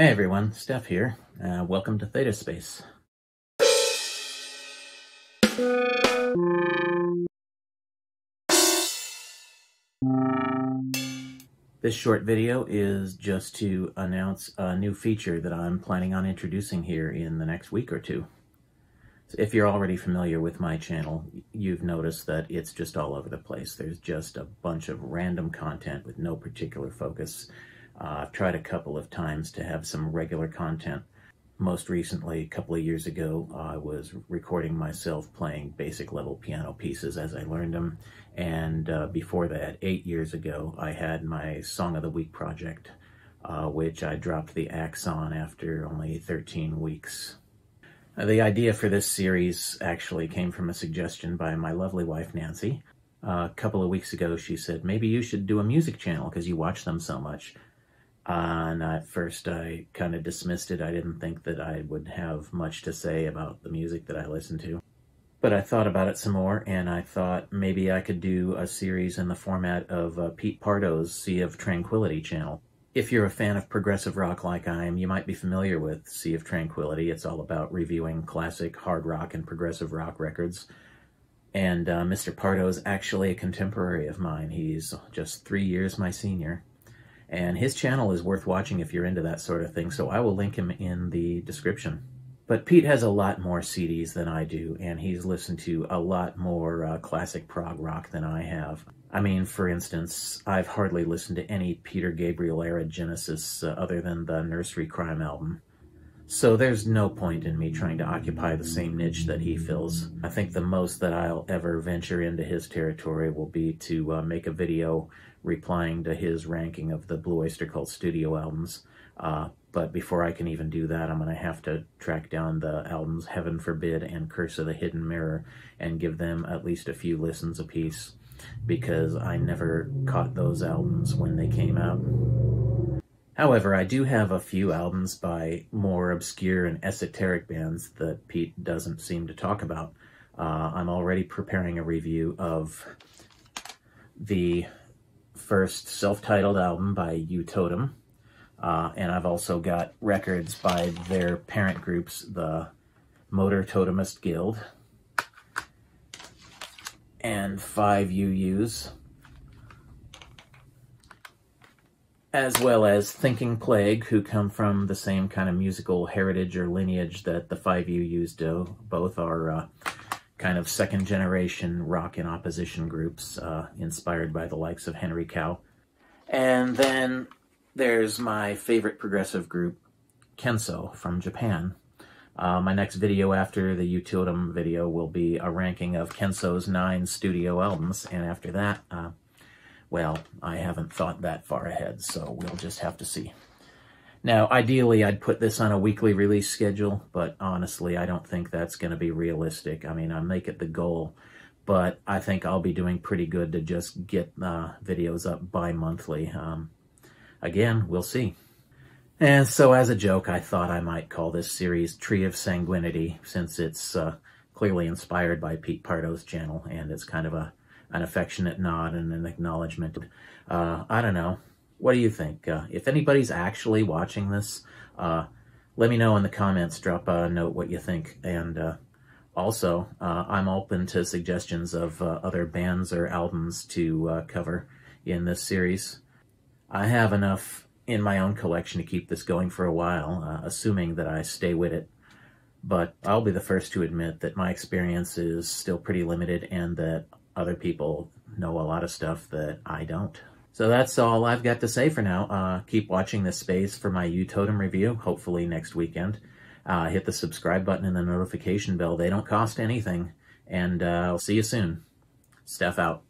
Hey everyone, Steph here. Welcome to Thetaspace. This short video is just to announce a new feature that I'm planning on introducing here in the next week or two. So if you're already familiar with my channel, you've noticed that it's just all over the place. There's just a bunch of random content with no particular focus. I've tried a couple of times to have some regular content. Most recently, a couple of years ago, I was recording myself playing basic level piano pieces as I learned them. And before that, 8 years ago, I had my Song of the Week project, which I dropped the axe on after only 13 weeks. The idea for this series actually came from a suggestion by my lovely wife, Nancy. A couple of weeks ago, she said, maybe you should do a music channel because you watch them so much. And at first I kind of dismissed it. I didn't think that I would have much to say about the music that I listen to. But I thought about it some more, and I thought maybe I could do a series in the format of Pete Pardo's Sea of Tranquility channel. If you're a fan of progressive rock like I am, you might be familiar with Sea of Tranquility. It's all about reviewing classic hard rock and progressive rock records. And Mr. Pardo's actually a contemporary of mine. He's just 3 years my senior. And his channel is worth watching if you're into that sort of thing, so I will link him in the description. But Pete has a lot more CDs than I do, and he's listened to a lot more classic prog rock than I have. I mean, for instance, I've hardly listened to any Peter Gabriel-era Genesis other than the Nursery Crime album. So there's no point in me trying to occupy the same niche that he fills. I think the most that I'll ever venture into his territory will be to make a video replying to his ranking of the Blue Oyster Cult studio albums. But before I can even do that, I'm going to have to track down the albums Heaven Forbid and Curse of the Hidden Mirror and give them at least a few listens apiece, because I never caught those albums when they came out. However, I do have a few albums by more obscure and esoteric bands that Pete doesn't seem to talk about. I'm already preparing a review of the first self-titled album by U Totem, and I've also got records by their parent groups, the Motor Totemist Guild, and 5uu's. As well as Thinking Plague, who come from the same kind of musical heritage or lineage that the 5uu's do. Both are kind of second-generation rock and opposition groups inspired by the likes of Henry Cow. And then there's my favorite progressive group, Kenso, from Japan. My next video after the U Totem video will be a ranking of Kenso's 9 studio albums, and after that, well, I haven't thought that far ahead, so we'll just have to see. Now, ideally, I'd put this on a weekly release schedule, but honestly, I don't think that's going to be realistic. I mean, I make it the goal, but I think I'll be doing pretty good to just get videos up bi-monthly. Again, we'll see. And so as a joke, I thought I might call this series Tree of Sanguinity, since it's clearly inspired by Pete Pardo's channel, and it's kind of an affectionate nod and an acknowledgement. I don't know. What do you think? If anybody's actually watching this, let me know in the comments. Drop a note what you think. And also, I'm open to suggestions of other bands or albums to cover in this series. I have enough in my own collection to keep this going for a while, assuming that I stay with it. But I'll be the first to admit that my experience is still pretty limited, and that other people know a lot of stuff that I don't. So that's all I've got to say for now. Keep watching this space for my U Totem review, hopefully next weekend. Hit the subscribe button and the notification bell. They don't cost anything. And I'll see you soon. Steph out.